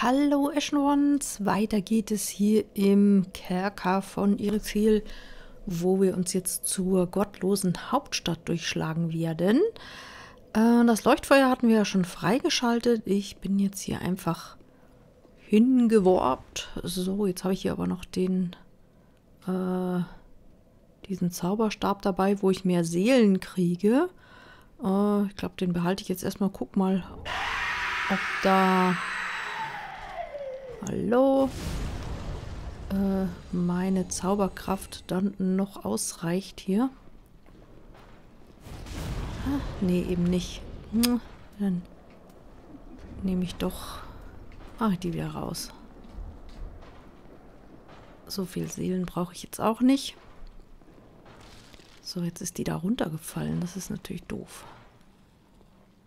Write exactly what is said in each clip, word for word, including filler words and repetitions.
Hallo Aschenwanderers, weiter geht es hier im Kerker von Irithil, wo wir uns jetzt zur gottlosen Hauptstadt durchschlagen werden. Äh, das Leuchtfeuer hatten wir ja schon freigeschaltet. Ich bin jetzt hier einfach hingeworbt. So, jetzt habe ich hier aber noch den äh, diesen Zauberstab dabei, wo ich mehr Seelen kriege. Äh, ich glaube, den behalte ich jetzt erstmal. Guck mal, ob da... Hallo. Äh, meine Zauberkraft dann noch ausreicht hier. Ah, nee, eben nicht. Dann nehme ich doch... Ach, die wieder raus. So viel Seelen brauche ich jetzt auch nicht. So, jetzt ist die da runtergefallen. Das ist natürlich doof.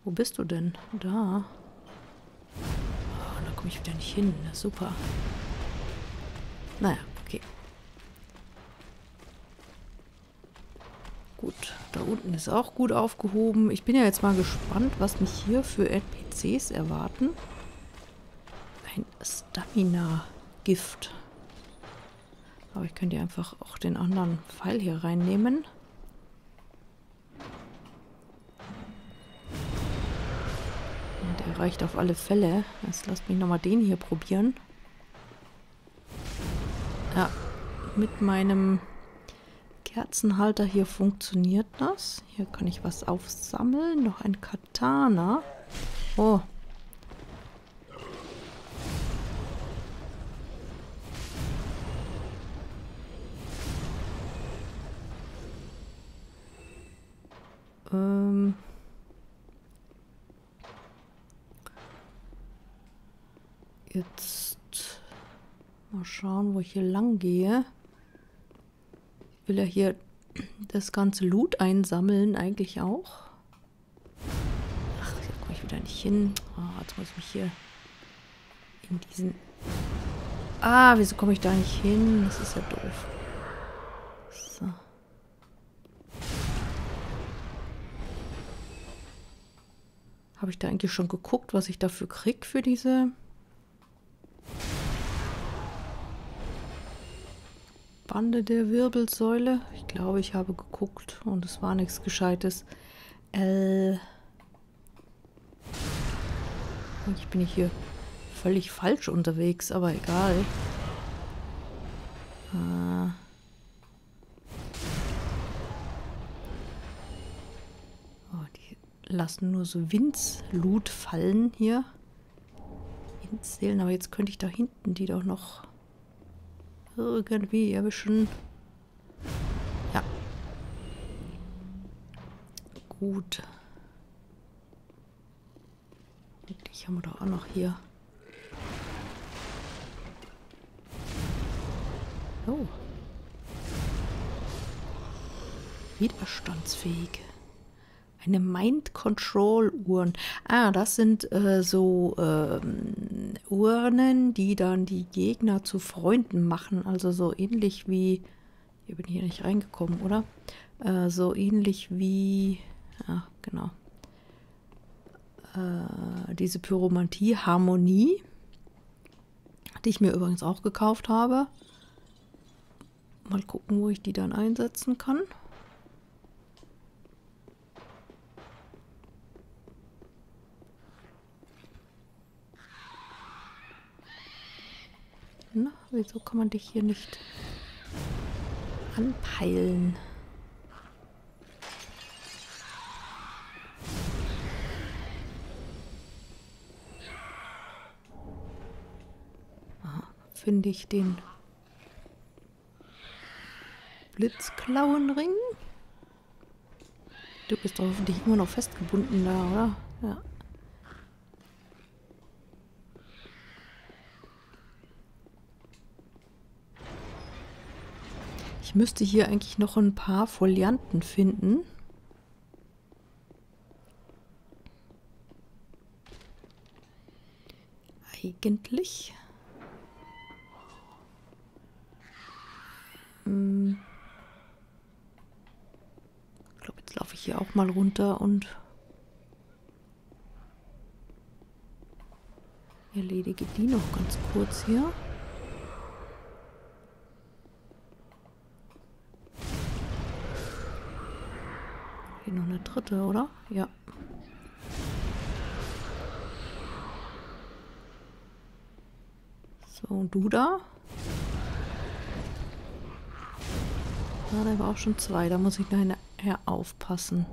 Wo bist du denn? Da. Mich wieder nicht hin. Na, super. Naja, okay. Gut, da unten ist auch gut aufgehoben. Ich bin ja jetzt mal gespannt, was mich hier für N P Cs erwarten. Ein Stamina-Gift. Aber ich könnte ja einfach auch den anderen Pfeil hier reinnehmen. Reicht auf alle Fälle. Jetzt lasst mich nochmal den hier probieren. Ja, mit meinem Kerzenhalter hier funktioniert das. Hier kann ich was aufsammeln. Noch ein Katana. Oh. Ähm... Jetzt mal schauen, wo ich hier lang gehe. Ich will ja hier das ganze Loot einsammeln, eigentlich auch. Ach, hier komme ich wieder nicht hin. Ah, jetzt muss ich mich hier in diesen... Ah, wieso komme ich da nicht hin? Das ist ja doof. So. Habe ich da eigentlich schon geguckt, was ich dafür kriege für diese... Bande der Wirbelsäule. Ich glaube, ich habe geguckt und es war nichts Gescheites. Äh. Und ich bin hier völlig falsch unterwegs, aber egal. Äh. Oh, die lassen nur so Windslut fallen hier. Windseelen, aber jetzt könnte ich da hinten die doch noch... Irgendwie erwischen. Ja. Gut. Ich habe doch auch noch hier. Oh. Widerstandsfähig. Eine Mind-Control-Uhren. Ah, das sind äh, so ähm, Urnen, die dann die Gegner zu Freunden machen. Also so ähnlich wie... Ich bin hier nicht reingekommen, oder? Äh, so ähnlich wie... Ja, genau. Äh, diese Pyromantie-Harmonie, die ich mir übrigens auch gekauft habe. Mal gucken, wo ich die dann einsetzen kann. Na, wieso kann man dich hier nicht anpeilen? Aha, finde ich den Blitzklauenring? Du bist doch hoffentlich immer noch festgebunden da, oder? Ja. Ich müsste hier eigentlich noch ein paar Folianten finden. Eigentlich. Hm. Ich glaube, jetzt laufe ich hier auch mal runter und... Ja, erledige die noch ganz kurz hier. Hier noch eine dritte, oder? Ja. So, und du da? Ja, da war auch schon zwei. Da muss ich nachher aufpassen.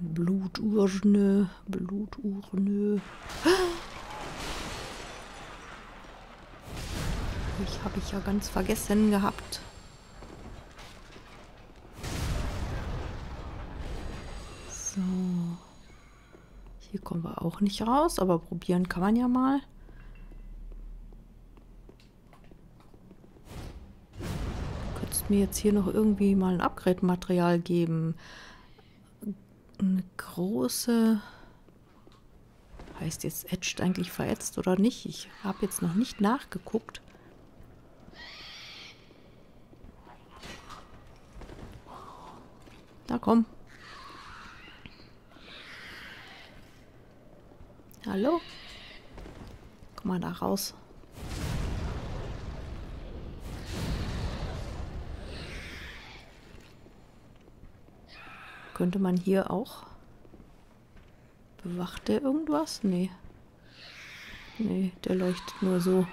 Bluturne, Bluturne. Ich habe ich ja ganz vergessen gehabt. So. Hier kommen wir auch nicht raus, aber probieren kann man ja mal. Du könntest mir jetzt hier noch irgendwie mal ein Upgrade-Material geben. Eine große... Heißt jetzt etched eigentlich verätzt oder nicht? Ich habe jetzt noch nicht nachgeguckt. Na komm. Hallo? Komm mal da raus. Könnte man hier auch... Bewacht der irgendwas? Nee. Nee, der leuchtet nur so.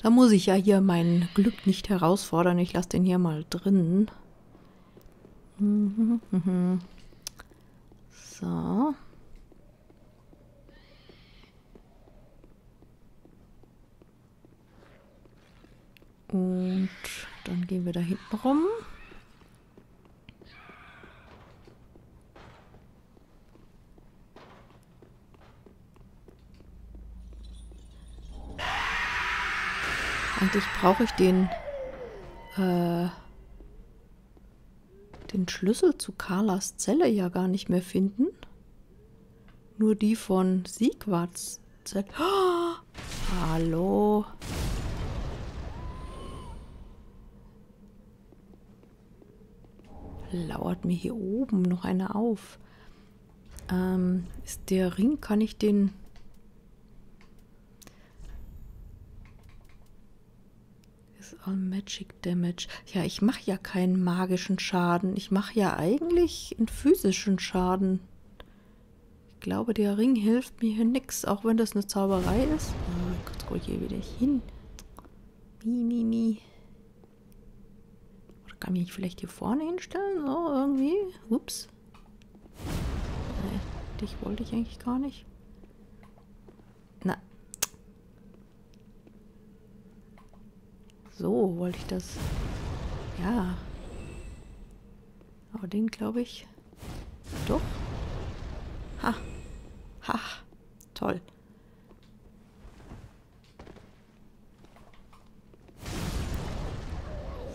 Da muss ich ja hier mein Glück nicht herausfordern. Ich lasse den hier mal drin. Mhm, mhm. So. Und dann gehen wir da hinten rum. Eigentlich brauche ich den, äh, den Schlüssel zu Karlas Zelle ja gar nicht mehr finden. Nur die von Siegwarts Zelle. Oh, hallo. Lauert mir hier oben noch eine auf. Ähm, ist der Ring, kann ich den... Magic Damage. Ja, ich mache ja keinen magischen Schaden. Ich mache ja eigentlich einen physischen Schaden. Ich glaube, der Ring hilft mir hier nichts, auch wenn das eine Zauberei ist. Oh mein Gott, ruhig hier wieder hin. Nie, nie, nie. Oder kann ich mich vielleicht hier vorne hinstellen? So, irgendwie. Ups. Nee, dich wollte ich eigentlich gar nicht. So, wollte ich das... Ja. Aber den glaube ich... Doch. Ha. Ha. Toll.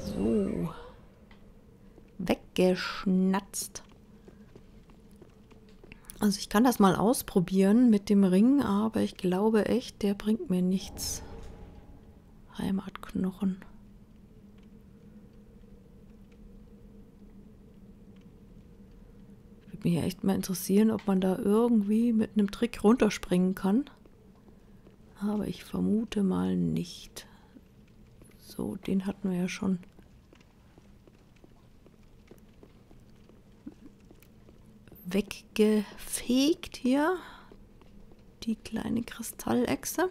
So. Weggeschnatzt. Also ich kann das mal ausprobieren mit dem Ring, aber ich glaube echt, der bringt mir nichts. Heimatknochen. Würde mich ja echt mal interessieren, ob man da irgendwie mit einem Trick runterspringen kann. Aber ich vermute mal nicht. So, den hatten wir ja schon. Weggefegt hier. Die kleine Kristallexe.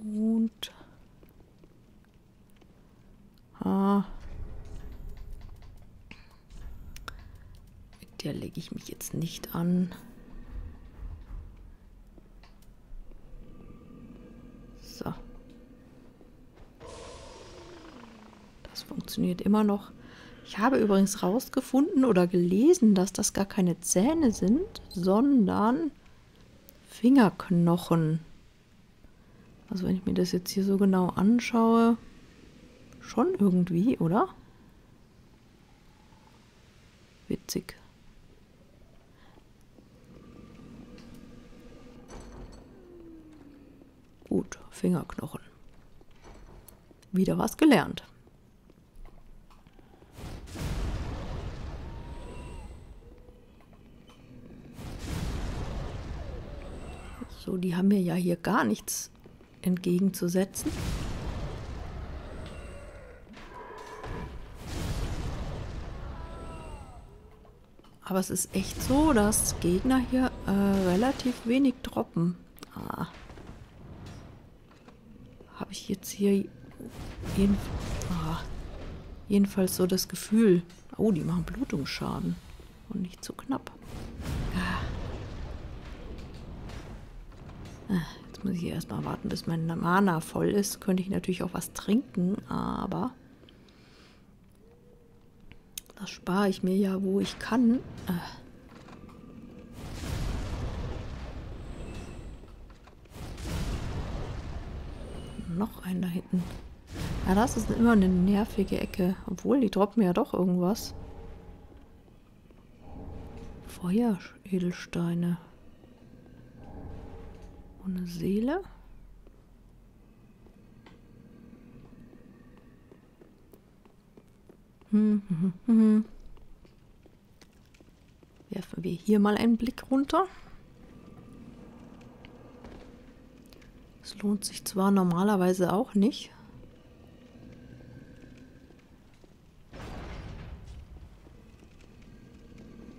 Und ah. Mit der lege ich mich jetzt nicht an. So. Das funktioniert immer noch. Ich habe übrigens rausgefunden oder gelesen, dass das gar keine Zähne sind, sondern Fingerknochen. Also wenn ich mir das jetzt hier so genau anschaue, schon irgendwie, oder? Witzig. Gut, Fingerknochen. Wieder was gelernt. So, die haben mir ja hier gar nichts entgegenzusetzen. Aber es ist echt so, dass Gegner hier äh, relativ wenig droppen. Ah. Habe ich jetzt hier jeden, ah, jedenfalls so das Gefühl. Oh, die machen Blutungsschaden. Und nicht zu knapp. Ah. Ah, jetzt muss ich hier erstmal warten, bis mein Mana voll ist. Könnte ich natürlich auch was trinken, aber... das spare ich mir ja, wo ich kann. Äh. Noch einen da hinten. Ja, das ist immer eine nervige Ecke. Obwohl, die droppen ja doch irgendwas. Feueredelsteine. Und eine Seele. Hm, hm, hm. Werfen wir hier mal einen Blick runter. Es lohnt sich zwar normalerweise auch nicht.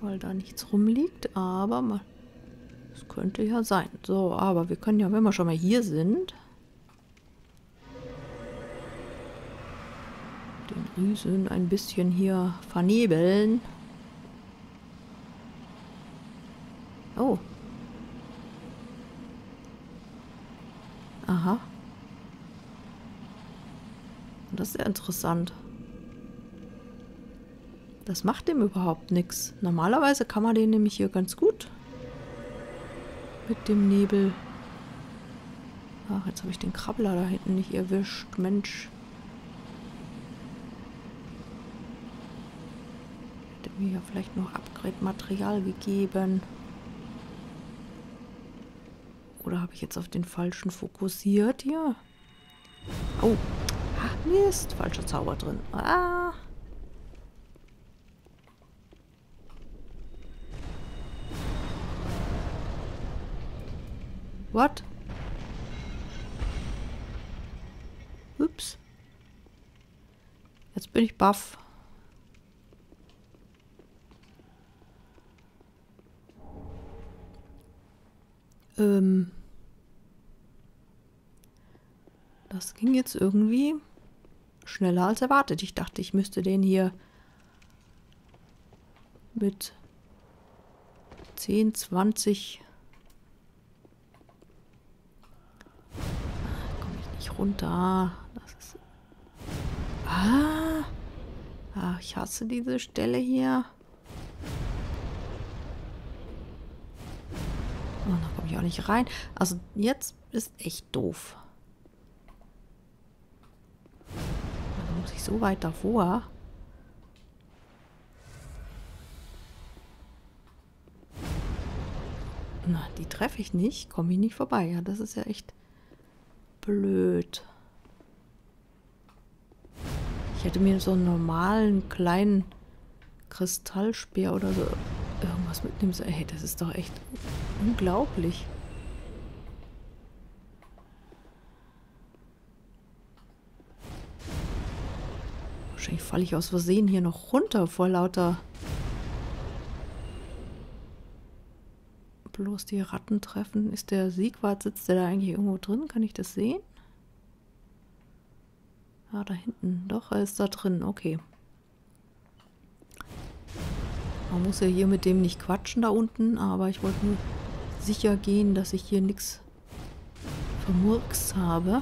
Weil da nichts rumliegt, aber mal. Es könnte ja sein. So, aber wir können ja, wenn wir schon mal hier sind. Rüsen ein bisschen hier vernebeln. Oh. Aha. Das ist ja interessant. Das macht dem überhaupt nichts. Normalerweise kann man den nämlich hier ganz gut mit dem Nebel. Ach, jetzt habe ich den Krabbler da hinten nicht erwischt. Mensch. Mir vielleicht noch Upgrade-Material gegeben. Oder habe ich jetzt auf den falschen fokussiert hier? Oh, ach Mist, falscher Zauber drin. Ah. What? Ups. Jetzt bin ich baff. Das ging jetzt irgendwie schneller als erwartet. Ich dachte, ich müsste den hier mit zehn, zwanzig... Da komme ich nicht runter. Das ist... Ah! Ach, ich hasse diese Stelle hier. Oh, da komme ich auch nicht rein. Also jetzt ist echt doof. Da muss ich so weit davor. Na, die treffe ich nicht. Komme ich nicht vorbei. Ja, das ist ja echt blöd. Ich hätte mir so einen normalen kleinen Kristallspeer oder so irgendwas mitnehmen sollen. Hey, das ist doch echt... unglaublich. Wahrscheinlich falle ich aus Versehen hier noch runter vor lauter... Bloß die Ratten treffen. Ist der Siegwart, sitzt der da eigentlich irgendwo drin? Kann ich das sehen? Ah, da hinten. Doch, er ist da drin. Okay. Man muss ja hier mit dem nicht quatschen da unten, aber ich wollte nur... sicher gehen, dass ich hier nichts vermurks habe.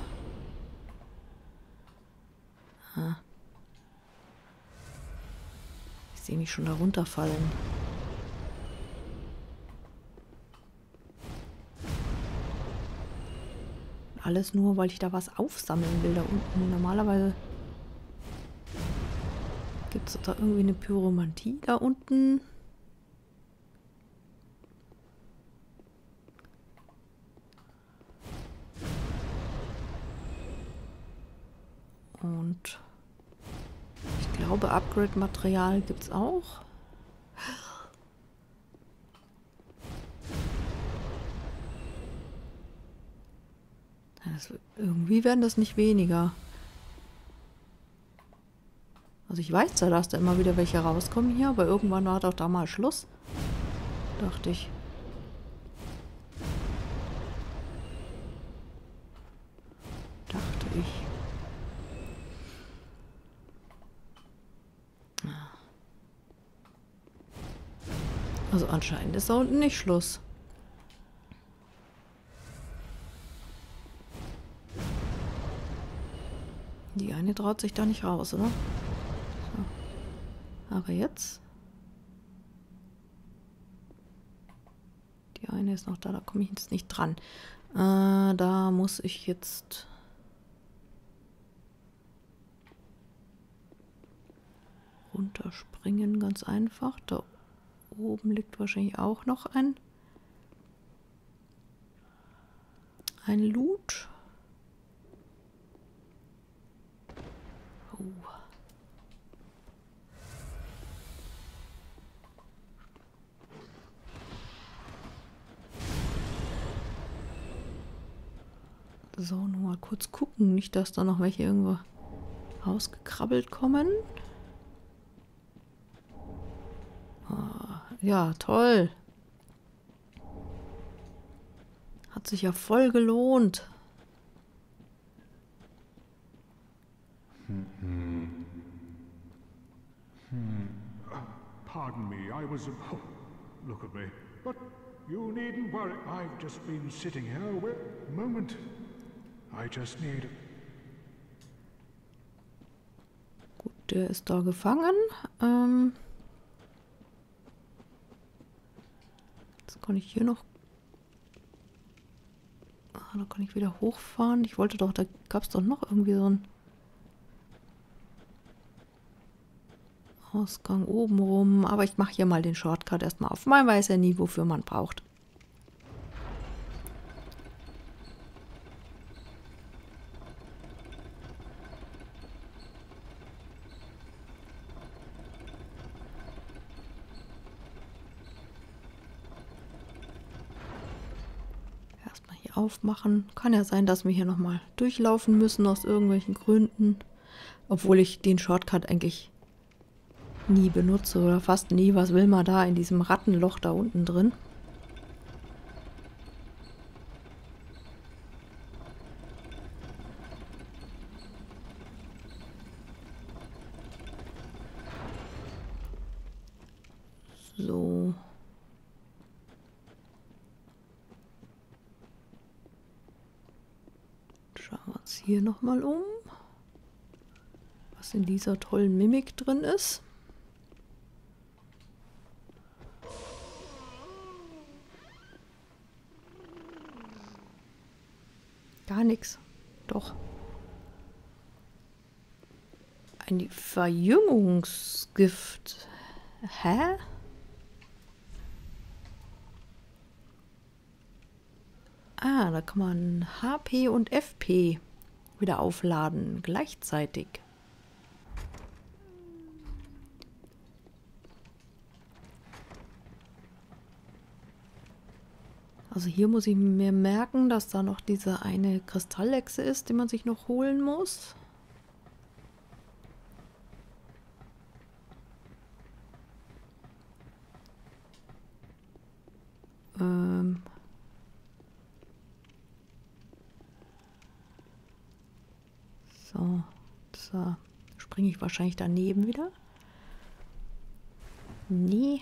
Ah. Ich sehe mich schon da runterfallen. Alles nur, weil ich da was aufsammeln will da unten. Normalerweise gibt es da irgendwie eine Pyromantie da unten. Und ich glaube, Upgrade-Material gibt es auch. Das, irgendwie werden das nicht weniger. Also ich weiß zwar, dass da immer wieder welche rauskommen hier, aber irgendwann war doch da mal Schluss. Dachte ich. Dachte ich. Also anscheinend ist da unten nicht Schluss. Die eine traut sich da nicht raus, oder? So. Aber jetzt? Die eine ist noch da, da komme ich jetzt nicht dran. Äh, da muss ich jetzt... runterspringen, ganz einfach. Da oben liegt wahrscheinlich auch noch ein... ein Loot. So, nochmal kurz gucken. Nicht, dass da noch welche irgendwo rausgekrabbelt kommen. Ah, ja, toll. Hat sich ja voll gelohnt. Pardon me, I was... Oh, look at me. But you needn't worry. I've just been sitting here with... Moment. I just need... Gut, der ist da gefangen. Ähm Jetzt kann ich hier noch... Ah, da kann ich wieder hochfahren. Ich wollte doch... Da gab es doch noch irgendwie so einen... Ausgang oben rum. Aber ich mache hier mal den Shortcut erstmal auf. Man weiß ja nie, wofür man braucht. Erstmal hier aufmachen. Kann ja sein, dass wir hier nochmal durchlaufen müssen aus irgendwelchen Gründen. Obwohl ich den Shortcut eigentlich... nie benutze oder fast nie. Was will man da in diesem Rattenloch da unten drin? So. Schauen wir uns hier nochmal um. Was in dieser tollen Mimik drin ist. Gar nichts. Doch. Ein Verjüngungsgift. Hä? Ah, da kann man H P und F P wieder aufladen. Gleichzeitig. Also hier muss ich mir merken, dass da noch diese eine Kristalllechse ist, die man sich noch holen muss. Ähm so, so. Springe ich wahrscheinlich daneben wieder. Nee.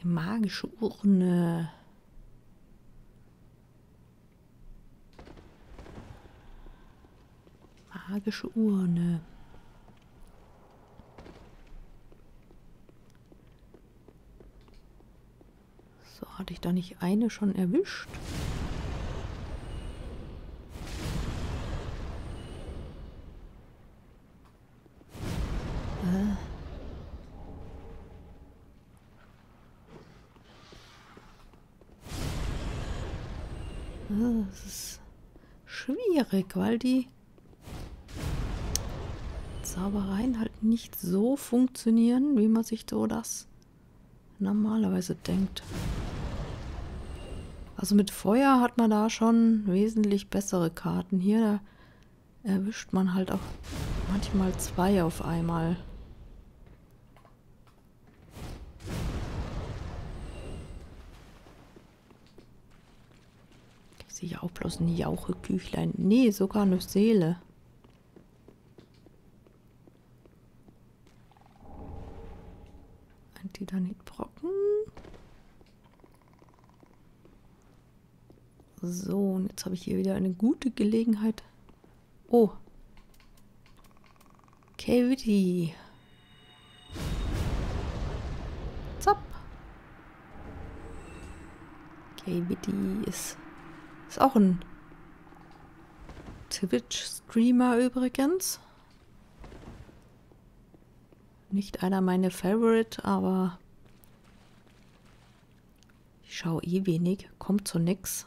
Eine magische Urne. Magische Urne. So, hatte ich da nicht eine schon erwischt? Äh. Äh, das ist schwierig, weil die Zaubereien halt nicht so funktionieren, wie man sich so das normalerweise denkt. Also mit Feuer hat man da schon wesentlich bessere Karten. Hier da erwischt man halt auch manchmal zwei auf einmal. Ich sehe ja auch bloß ein Jauche-Küchlein. Nee, sogar eine Seele. Ein Titanitbrocken. So, und jetzt habe ich hier wieder eine gute Gelegenheit. Oh. Kwiddy. Zopp. Kwiddy ist, ist auch ein Twitch-Streamer übrigens. Nicht einer meiner Favorite, aber ich schaue eh wenig. Kommt zu nix.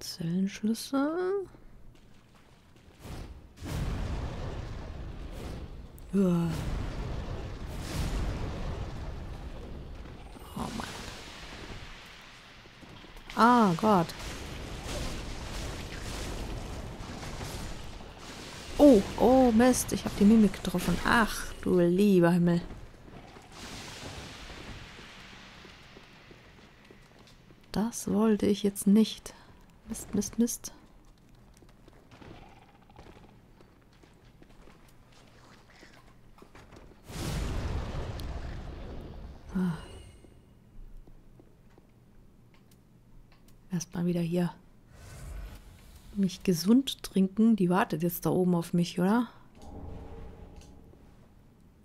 Zellenschlüssel. Oh Mann. Ah Gott. Oh, oh Mist, ich habe die Mimik getroffen. Ach, du lieber Himmel. Das wollte ich jetzt nicht. Mist, Mist, Mist. Ah. Erstmal wieder hier mich gesund trinken. Die wartet jetzt da oben auf mich, oder?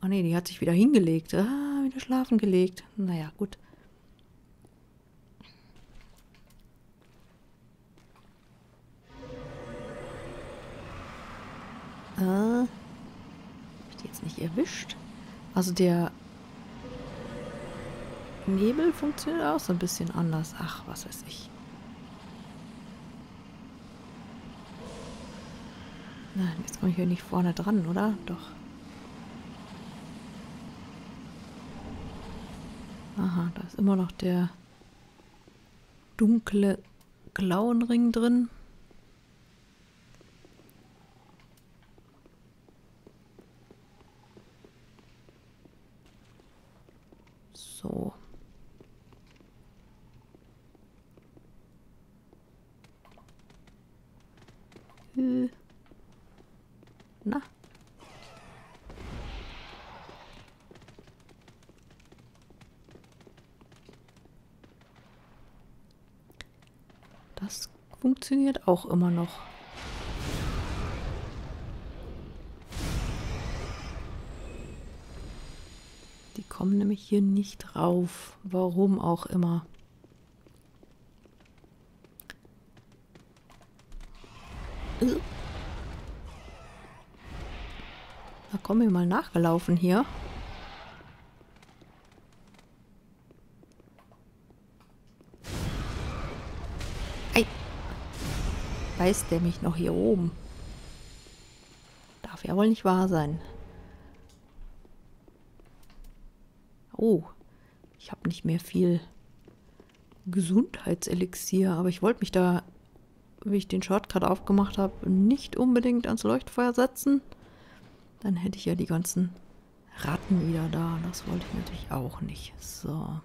Oh ne, die hat sich wieder hingelegt. Ah, wieder schlafen gelegt. Naja, gut. Habe ich die jetzt nicht erwischt? Also der Nebel funktioniert auch so ein bisschen anders. Ach, was weiß ich. Nein, jetzt komme ich hier nicht vorne dran, oder? Doch. Aha, da ist immer noch der dunkle Klauenring drin. So. Hm. Na. Das funktioniert auch immer noch. Die kommen nämlich hier nicht rauf. Warum auch immer. Da kommen wir mal nachgelaufen hier. Ei. Beißt der mich noch hier oben? Darf ja wohl nicht wahr sein. Oh, ich habe nicht mehr viel Gesundheitselixier, aber ich wollte mich da, wie ich den Shortcut aufgemacht habe, nicht unbedingt ans Leuchtfeuer setzen. Dann hätte ich ja die ganzen Ratten wieder da. Das wollte ich natürlich auch nicht. So.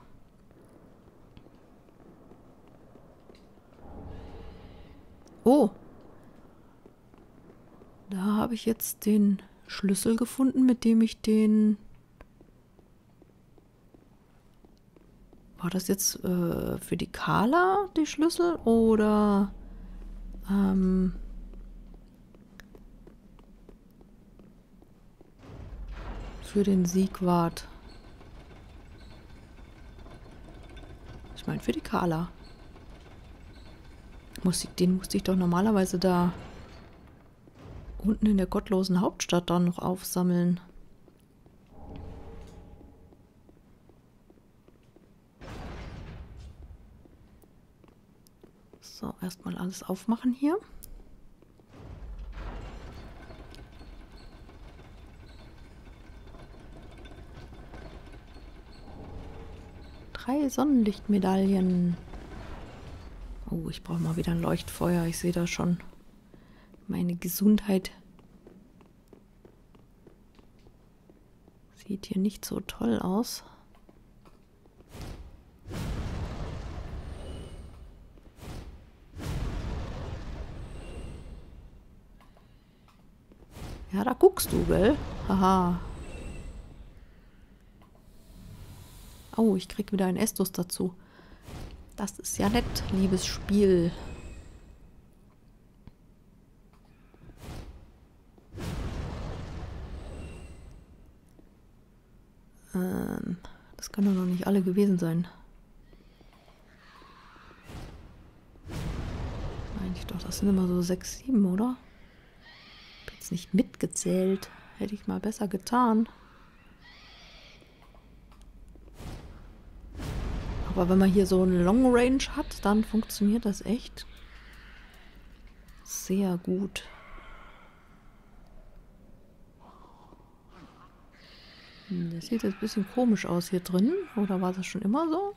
Oh. Da habe ich jetzt den Schlüssel gefunden, mit dem ich den... War das jetzt äh, für die Karla die Schlüssel oder... Ähm Für den Siegwart. Ich meine, für die Karla. Muss ich, den musste ich doch normalerweise da unten in der gottlosen Hauptstadt dann noch aufsammeln. So, erstmal alles aufmachen hier. Drei Sonnenlichtmedaillen. Oh, ich brauche mal wieder ein Leuchtfeuer. Ich sehe da schon meine Gesundheit. Sieht hier nicht so toll aus. Ja, da guckst du, gell? Haha. Oh, ich krieg wieder einen Estus dazu. Das ist ja nett, liebes Spiel. Ähm, das können doch noch nicht alle gewesen sein. Eigentlich doch, das sind immer so sechs, sieben, oder? Hab jetzt nicht mitgezählt. Hätte ich mal besser getan. Aber wenn man hier so einen Long Range hat, dann funktioniert das echt sehr gut. Das sieht jetzt ein bisschen komisch aus hier drin. Oder war das schon immer so?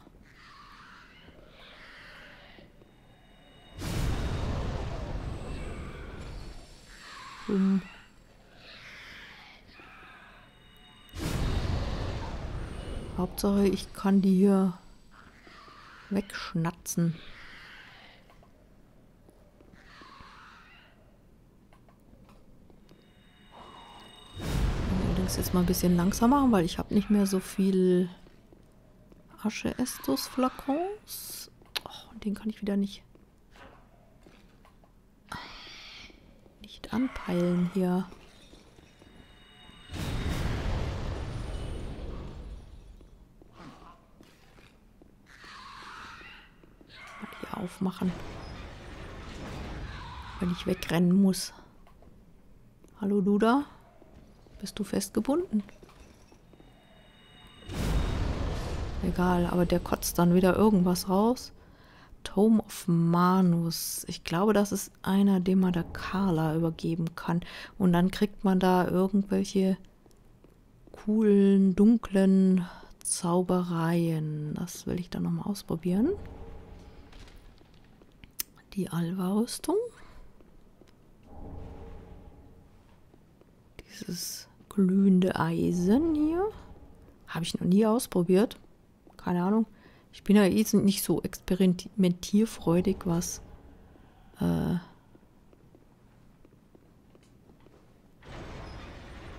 Um. Hauptsache, ich kann die hier wegschnatzen. Allerdings jetzt mal ein bisschen langsamer, weil ich habe nicht mehr so viel Asche-Estus-Flakons. Oh, den kann ich wieder nicht nicht anpeilen hier. Aufmachen, wenn ich wegrennen muss. Hallo du da? Bist du festgebunden? Egal, aber der kotzt dann wieder irgendwas raus. Tome of Manus. Ich glaube, das ist einer, den man der Karla übergeben kann. Und dann kriegt man da irgendwelche coolen, dunklen Zaubereien. Das will ich dann nochmal ausprobieren. Die Alva-Rüstung. Dieses glühende Eisen hier. Habe ich noch nie ausprobiert. Keine Ahnung. Ich bin ja eh nicht so experimentierfreudig, was äh,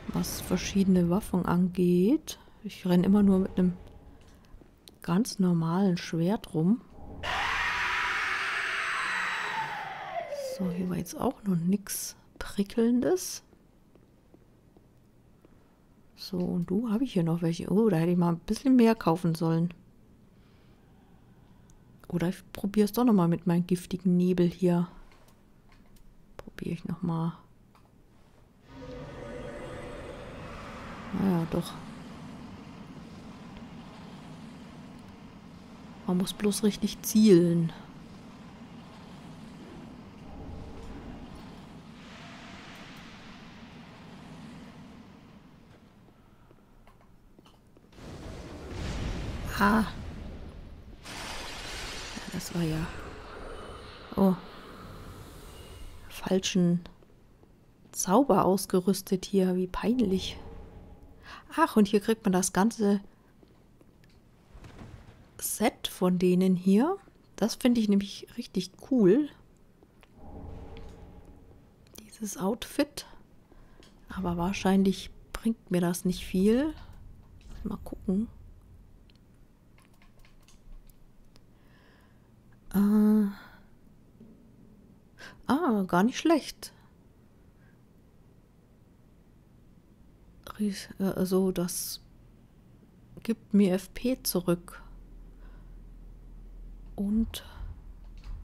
was verschiedene Waffen angeht. Ich renne immer nur mit einem ganz normalen Schwert rum. So, hier war jetzt auch noch nichts Prickelndes. So, und du, habe ich hier noch welche? Oh, da hätte ich mal ein bisschen mehr kaufen sollen. Oder ich probiere es doch nochmal mit meinem giftigen Nebel hier. Probiere ich nochmal. Naja, doch. Man muss bloß richtig zielen. Ah. Das war ja... Oh. Falschen Zauber ausgerüstet hier. Wie peinlich. Ach, und hier kriegt man das ganze Set von denen hier. Das finde ich nämlich richtig cool. Dieses Outfit. Aber wahrscheinlich bringt mir das nicht viel. Mal gucken. Ah, gar nicht schlecht. Also das gibt mir F P zurück und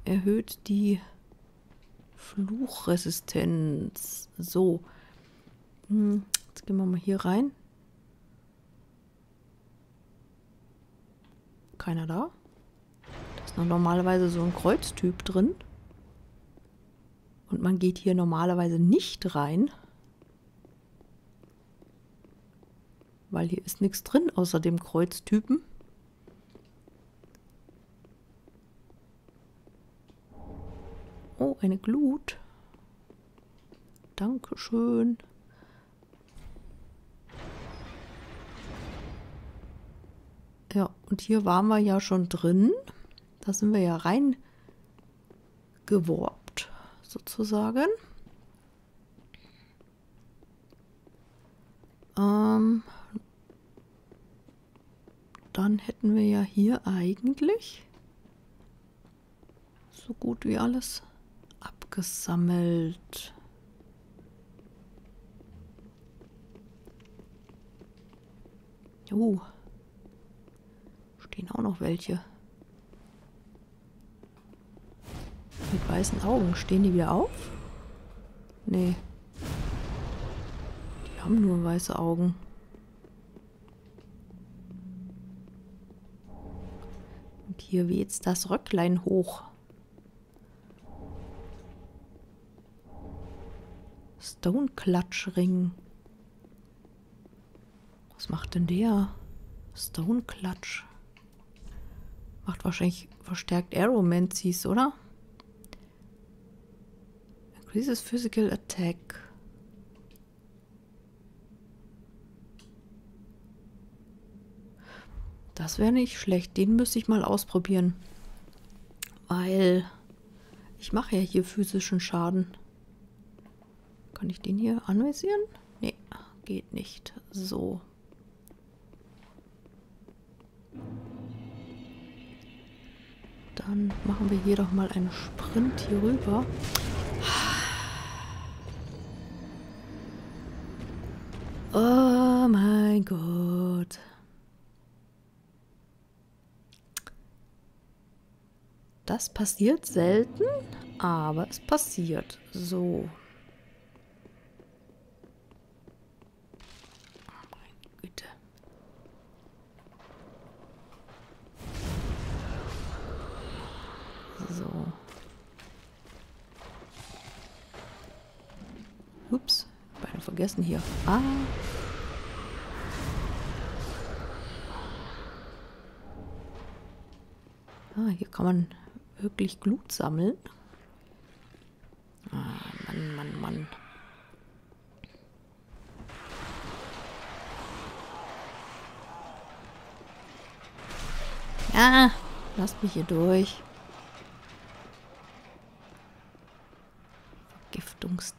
erhöht die Fluchresistenz. So, jetzt gehen wir mal hier rein. Keiner da? Normalerweise so ein Kreuztyp drin. Und man geht hier normalerweise nicht rein. Weil hier ist nichts drin außer dem Kreuztypen. Oh, eine Glut. Dankeschön. Ja, und hier waren wir ja schon drin. Da sind wir ja reingeworbt, sozusagen. Ähm, dann hätten wir ja hier eigentlich so gut wie alles abgesammelt. Oh, stehen auch noch welche. Mit weißen Augen. Stehen die wieder auf? Nee. Die haben nur weiße Augen. Und hier weht's das Röcklein hoch. Stone-Klatschring. Was macht denn der? Stone-Klatsch. Macht wahrscheinlich verstärkt Aeromancies, oder? Increases Physical Attack. Das wäre nicht schlecht. Den müsste ich mal ausprobieren. Weil ich mache ja hier physischen Schaden. Kann ich den hier anvisieren? Nee, geht nicht. So. Dann machen wir hier doch mal einen Sprint hier rüber. Oh mein Gott. Das passiert selten, aber es passiert. So. Ups, beide vergessen hier. Ah. Ah, hier kann man wirklich Glut sammeln. Ah, Mann, Mann, Mann. Ja, lasst mich hier durch.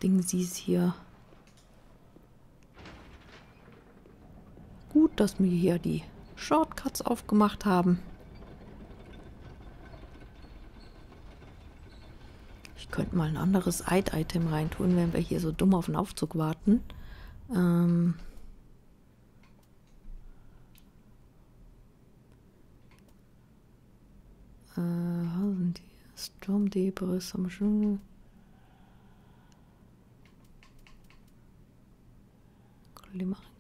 Ding sie es hier. Gut, dass wir hier die Shortcuts aufgemacht haben. Ich könnte mal ein anderes Item reintun, wenn wir hier so dumm auf den Aufzug warten. Ähm äh, wo sind die? Sturmdebris haben wir schon.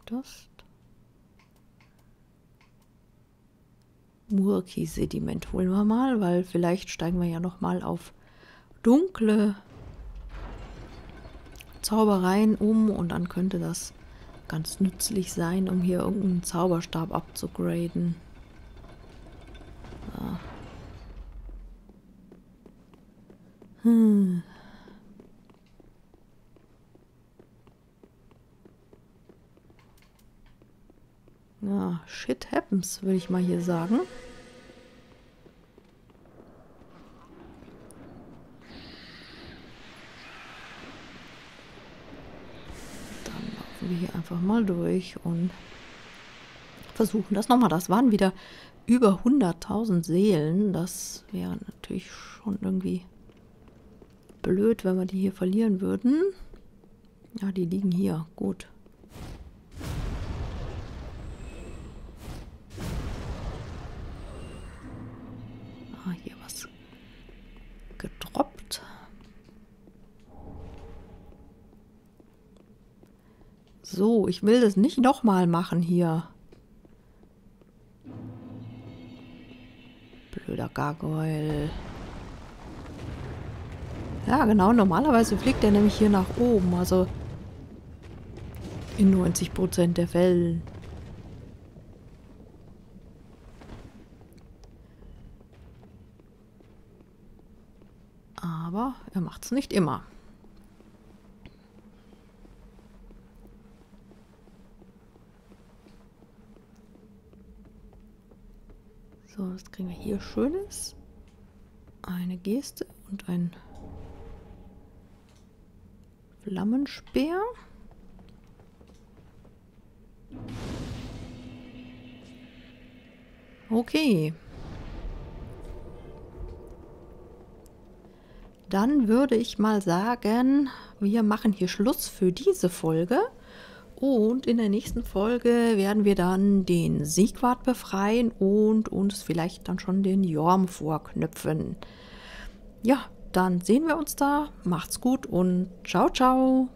Dust. Murki-Sediment holen wir mal, weil vielleicht steigen wir ja nochmal auf dunkle Zaubereien um und dann könnte das ganz nützlich sein, um hier irgendeinen Zauberstab abzugraden. Ja. Hm. Ja, shit happens, würde ich mal hier sagen. Dann laufen wir hier einfach mal durch und versuchen das nochmal. Das waren wieder über hunderttausend Seelen. Das wäre natürlich schon irgendwie blöd, wenn wir die hier verlieren würden. Ja, die liegen hier. Gut. Gedroppt. So, ich will das nicht nochmal machen hier. Blöder Gargoyle. Ja, genau. Normalerweise fliegt der nämlich hier nach oben. Also in neunzig Prozent der Fälle. Aber er macht's nicht immer. So, was kriegen wir hier Schönes? Eine Geste und ein Flammenspeer. Okay. Dann würde ich mal sagen, wir machen hier Schluss für diese Folge. Und in der nächsten Folge werden wir dann den Siegwart befreien und uns vielleicht dann schon den Jorm vorknüpfen. Ja, dann sehen wir uns da. Macht's gut und ciao, ciao.